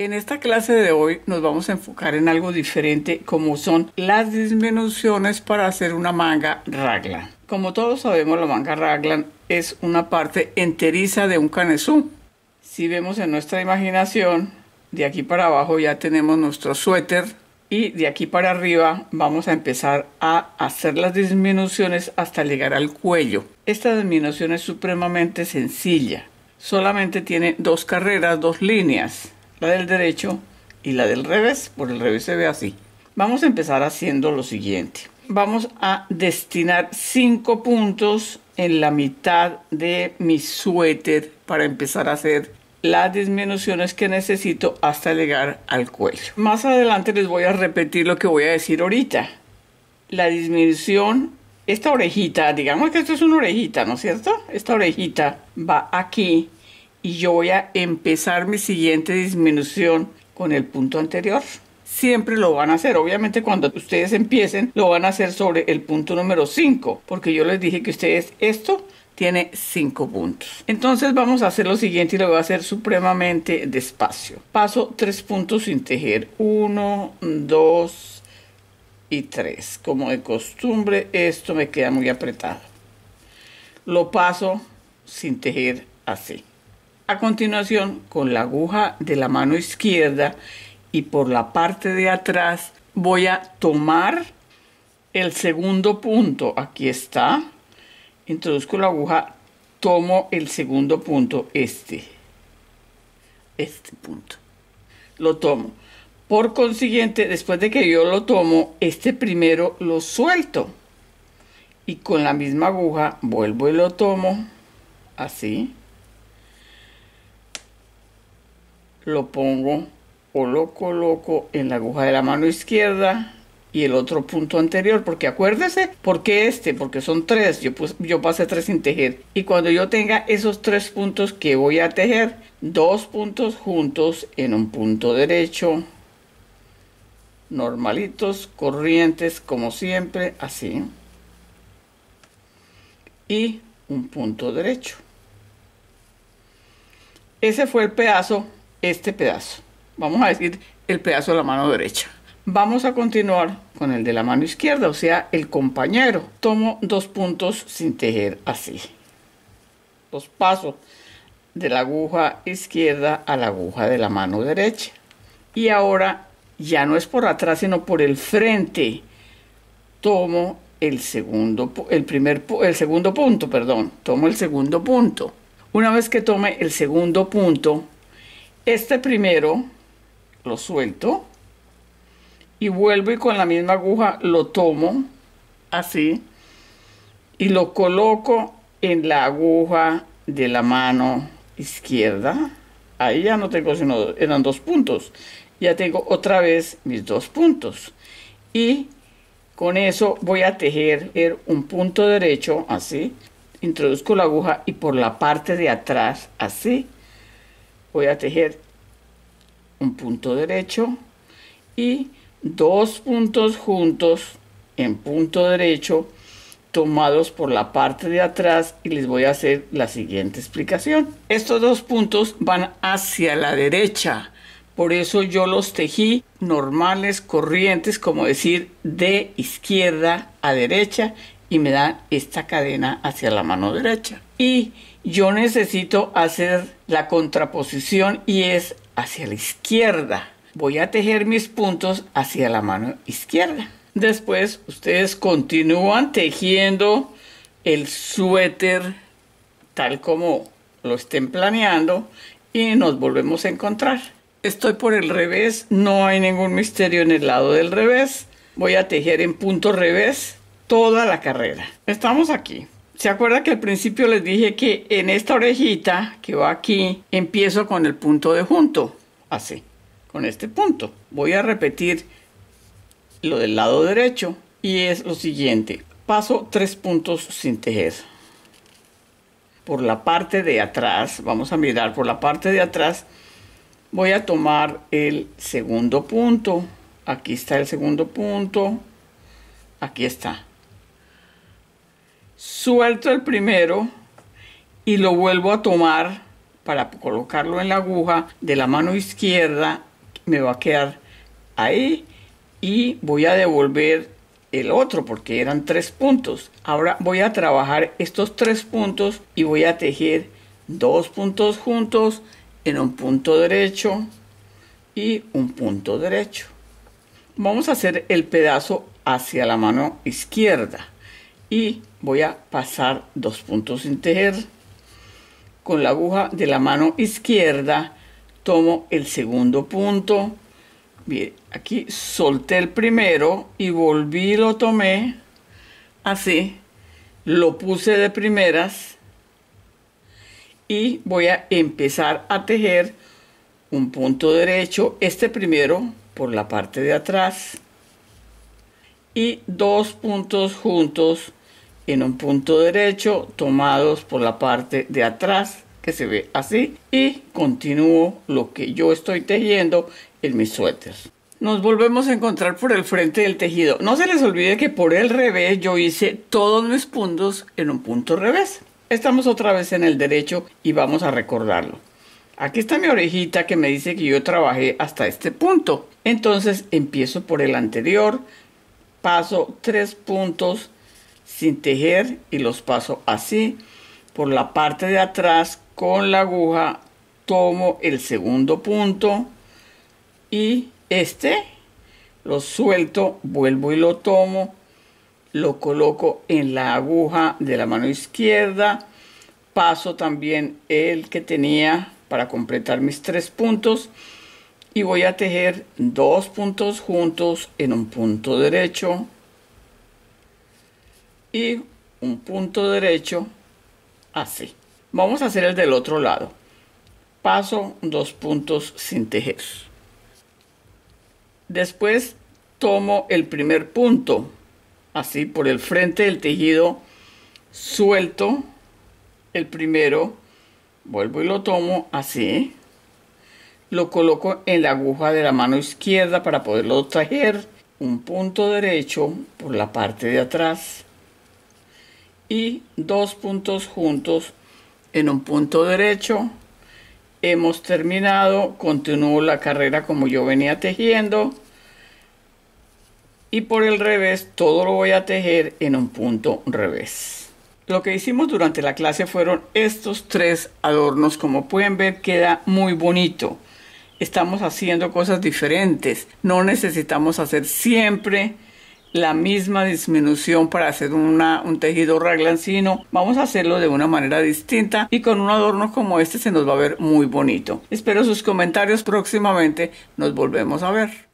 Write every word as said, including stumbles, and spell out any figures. En esta clase de hoy nos vamos a enfocar en algo diferente, como son las disminuciones para hacer una manga raglan. Como todos sabemos, la manga raglan es una parte enteriza de un canesú. Si vemos en nuestra imaginación, de aquí para abajo ya tenemos nuestro suéter y de aquí para arriba vamos a empezar a hacer las disminuciones hasta llegar al cuello. Esta disminución es supremamente sencilla, solamente tiene dos carreras, dos líneas. La del derecho y la del revés, por el revés se ve así. Vamos a empezar haciendo lo siguiente. Vamos a destinar cinco puntos en la mitad de mi suéter para empezar a hacer las disminuciones que necesito hasta llegar al cuello. Más adelante les voy a repetir lo que voy a decir ahorita. La disminución, esta orejita, digamos que esto es una orejita, ¿no es cierto? Esta orejita va aquí. Y yo voy a empezar mi siguiente disminución con el punto anterior. Siempre lo van a hacer. Obviamente cuando ustedes empiecen lo van a hacer sobre el punto número cinco. Porque yo les dije que ustedes esto tiene cinco puntos. Entonces vamos a hacer lo siguiente y lo voy a hacer supremamente despacio. Paso tres puntos sin tejer. uno, dos y tres. Como de costumbre esto me queda muy apretado. Lo paso sin tejer así. A continuación, con la aguja de la mano izquierda y por la parte de atrás voy a tomar el segundo punto. Aquí está. Introduzco la aguja, tomo el segundo punto, este. Este punto. Lo tomo. Por consiguiente, después de que yo lo tomo, este primero lo suelto. Y con la misma aguja vuelvo y lo tomo. Así. Lo pongo o lo coloco en la aguja de la mano izquierda y el otro punto anterior, porque acuérdese, porque este, porque son tres, yo, pues, yo pasé tres sin tejer, y cuando yo tenga esos tres puntos que voy a tejer, dos puntos juntos en un punto derecho, normalitos, corrientes, como siempre, así, y un punto derecho. Ese fue el pedazo. Este pedazo, vamos a decir el pedazo de la mano derecha. Vamos a continuar con el de la mano izquierda, o sea, el compañero. Tomo dos puntos sin tejer así. Los paso de la aguja izquierda a la aguja de la mano derecha. Y ahora ya no es por atrás, sino por el frente. Tomo el segundo, el primer, el segundo punto, perdón. Tomo el segundo punto. Una vez que tome el segundo punto, este primero lo suelto y vuelvo y con la misma aguja lo tomo así y lo coloco en la aguja de la mano izquierda. Ahí ya no tengo sino, eran dos puntos. Ya tengo otra vez mis dos puntos. Y con eso voy a tejer un punto derecho así. Introduzco la aguja y por la parte de atrás así. Voy a tejer un punto derecho y dos puntos juntos en punto derecho tomados por la parte de atrás y les voy a hacer la siguiente explicación. Estos dos puntos van hacia la derecha, por eso yo los tejí normales, corrientes, como decir de izquierda a derecha y me dan esta cadena hacia la mano derecha. Y yo necesito hacer la contraposición y es hacia la izquierda. Voy a tejer mis puntos hacia la mano izquierda. Después ustedes continúan tejiendo el suéter tal como lo estén planeando y nos volvemos a encontrar. Estoy por el revés, no hay ningún misterio en el lado del revés. Voy a tejer en punto revés toda la carrera. Estamos aquí. ¿Se acuerdan que al principio les dije que en esta orejita que va aquí, empiezo con el punto de junto? Así, con este punto. Voy a repetir lo del lado derecho y es lo siguiente. Paso tres puntos sin tejer. Por la parte de atrás, vamos a mirar por la parte de atrás, voy a tomar el segundo punto. Aquí está el segundo punto. Aquí está. Suelto el primero y lo vuelvo a tomar para colocarlo en la aguja de la mano izquierda me va a quedar ahí y voy a devolver el otro porque eran tres puntos. Ahora voy a trabajar estos tres puntos y voy a tejer dos puntos juntos en un punto derecho y un punto derecho. Vamos a hacer el pedazo hacia la mano izquierda y voy a pasar dos puntos sin tejer. Con la aguja de la mano izquierda tomo el segundo punto. Bien, aquí solté el primero y volví, lo tomé así, lo puse de primeras y voy a empezar a tejer un punto derecho, este primero por la parte de atrás y dos puntos juntos en un punto derecho tomados por la parte de atrás que se ve así y continúo lo que yo estoy tejiendo en mis suéteres. Nos volvemos a encontrar por el frente del tejido. No se les olvide que por el revés yo hice todos mis puntos en un punto revés. Estamos otra vez en el derecho y vamos a recordarlo. Aquí está mi orejita que me dice que yo trabajé hasta este punto. Entonces empiezo por el anterior, paso tres puntos sin tejer y los paso así. Por la parte de atrás con la aguja tomo el segundo punto y este lo suelto, vuelvo y lo tomo, lo coloco en la aguja de la mano izquierda, paso también el que tenía para completar mis tres puntos y voy a tejer dos puntos juntos en un punto derecho y un punto derecho así. Vamos a hacer el del otro lado. Paso dos puntos sin tejer. Después tomo el primer punto, así por el frente del tejido, suelto el primero, vuelvo y lo tomo así, lo coloco en la aguja de la mano izquierda para poderlo tejer, un punto derecho por la parte de atrás y dos puntos juntos en un punto derecho. Hemos terminado, continúo la carrera como yo venía tejiendo y por el revés todo lo voy a tejer en un punto revés. Lo que hicimos durante la clase fueron estos tres adornos, como pueden ver queda muy bonito. Estamos haciendo cosas diferentes, no necesitamos hacer siempre la misma disminución para hacer una, un tejido raglan, sino vamos a hacerlo de una manera distinta y con un adorno como este se nos va a ver muy bonito. Espero sus comentarios, próximamente nos volvemos a ver.